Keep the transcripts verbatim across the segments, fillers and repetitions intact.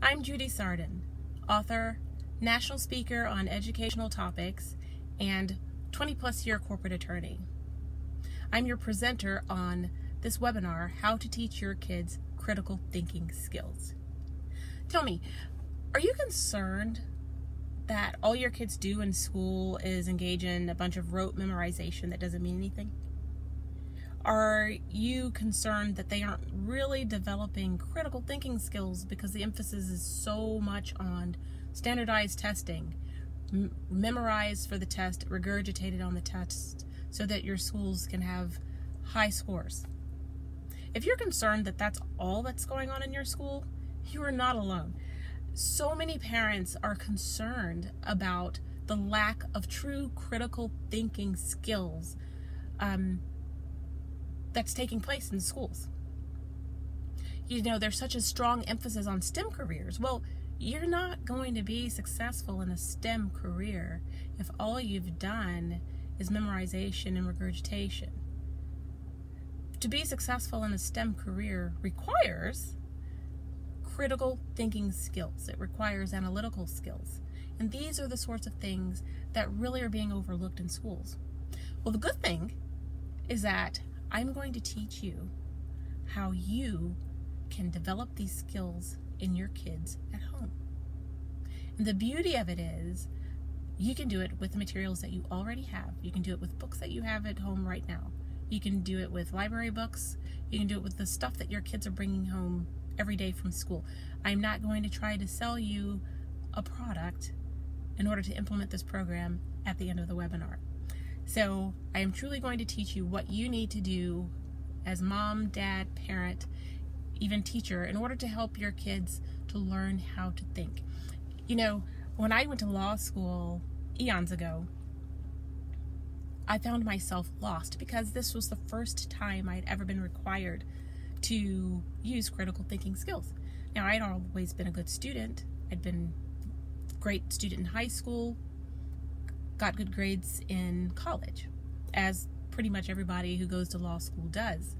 I'm Judy Sarden, author, national speaker on educational topics, and twenty plus year corporate attorney. I'm your presenter on this webinar, How to Teach Your Kids Critical Thinking Skills. Tell me, are you concerned that all your kids do in school is engage in a bunch of rote memorization that doesn't mean anything? Are you concerned that they aren't really developing critical thinking skills because the emphasis is so much on standardized testing, memorized for the test, regurgitated on the test, so that your schools can have high scores? If you're concerned that that's all that's going on in your school, you are not alone. So many parents are concerned about the lack of true critical thinking skills um, that's taking place in schools. You know, there's such a strong emphasis on STEM careers. Well, you're not going to be successful in a STEM career if all you've done is memorization and regurgitation. To be successful in a STEM career requires critical thinking skills. It requires analytical skills. And these are the sorts of things that really are being overlooked in schools. Well, the good thing is that I'm going to teach you how you can develop these skills in your kids at home. And the beauty of it is you can do it with the materials that you already have. You can do it with books that you have at home right now. You can do it with library books. You can do it with the stuff that your kids are bringing home every day from school. I'm not going to try to sell you a product in order to implement this program at the end of the webinar. So I am truly going to teach you what you need to do as mom, dad, parent, even teacher, in order to help your kids to learn how to think. You know, when I went to law school eons ago, I found myself lost because this was the first time I had ever been required to use critical thinking skills. Now, I'd always been a good student. I'd been a great student in high school, got good grades in college, as pretty much everybody who goes to law school does.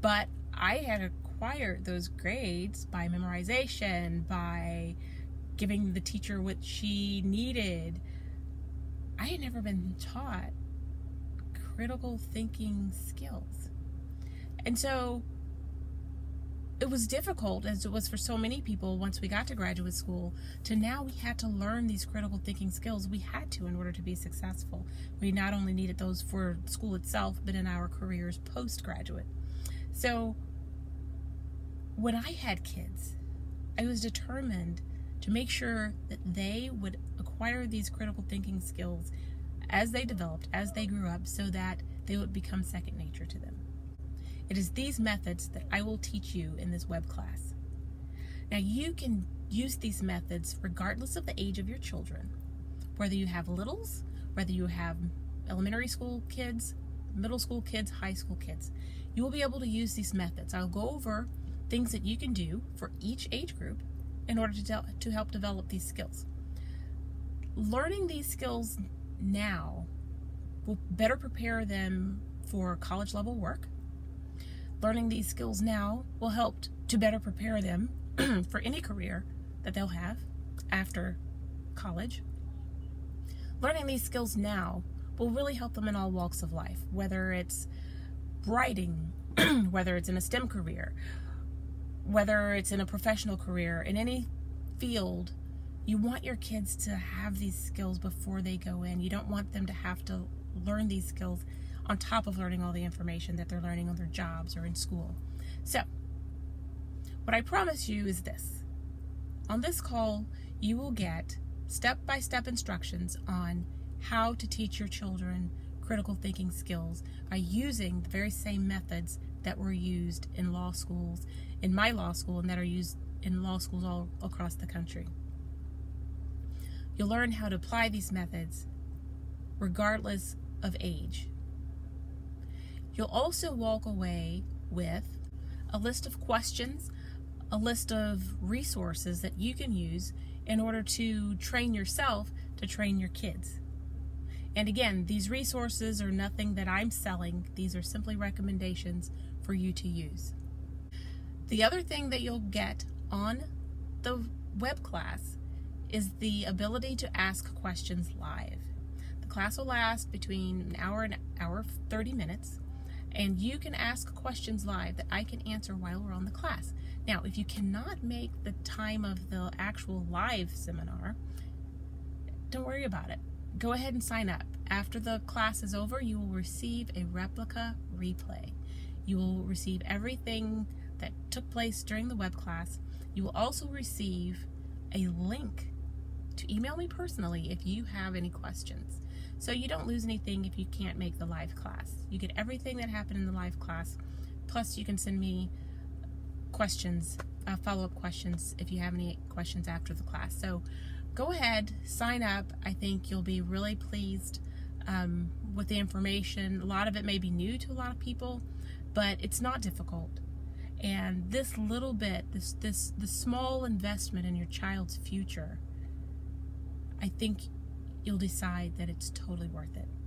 But I had acquired those grades by memorization, by giving the teacher what she needed. I had never been taught critical thinking skills. And so it was difficult, as it was for so many people once we got to graduate school, to now we had to learn these critical thinking skills. We had to in order to be successful. We not only needed those for school itself, but in our careers postgraduate. So when I had kids, I was determined to make sure that they would acquire these critical thinking skills as they developed, as they grew up, so that they would become second nature to them. It is these methods that I will teach you in this web class. Now, you can use these methods regardless of the age of your children, whether you have littles, whether you have elementary school kids, middle school kids, high school kids. You will be able to use these methods. I'll go over things that you can do for each age group in order to, to help develop these skills. Learning these skills now will better prepare them for college level work. Learning these skills now will help to better prepare them for any career that they'll have after college. Learning these skills now will really help them in all walks of life, whether it's writing, whether it's in a STEM career, whether it's in a professional career, in any field. You want your kids to have these skills before they go in. You don't want them to have to learn these skills on top of learning all the information that they're learning on their jobs or in school. So, what I promise you is this. On this call, you will get step-by-step instructions on how to teach your children critical thinking skills by using the very same methods that were used in law schools, in my law school, and that are used in law schools all across the country. You'll learn how to apply these methods regardless of age. You'll also walk away with a list of questions, a list of resources that you can use in order to train yourself to train your kids. And again, these resources are nothing that I'm selling. These are simply recommendations for you to use. The other thing that you'll get on the web class is the ability to ask questions live. The class will last between an hour and an hour thirty minutes, and you can ask questions live that I can answer while we're on the class. Now, if you cannot make the time of the actual live seminar, don't worry about it. Go ahead and sign up. After the class is over, you will receive a replica replay. You will receive everything that took place during the web class. You will also receive a link to email me personally if you have any questions. So you don't lose anything if you can't make the live class. You get everything that happened in the live class, plus you can send me questions, uh, follow-up questions if you have any questions after the class. So go ahead, sign up. I think you'll be really pleased um, with the information. A lot of it may be new to a lot of people, but it's not difficult. And this little bit, this this the small investment in your child's future, I think you'll decide that it's totally worth it.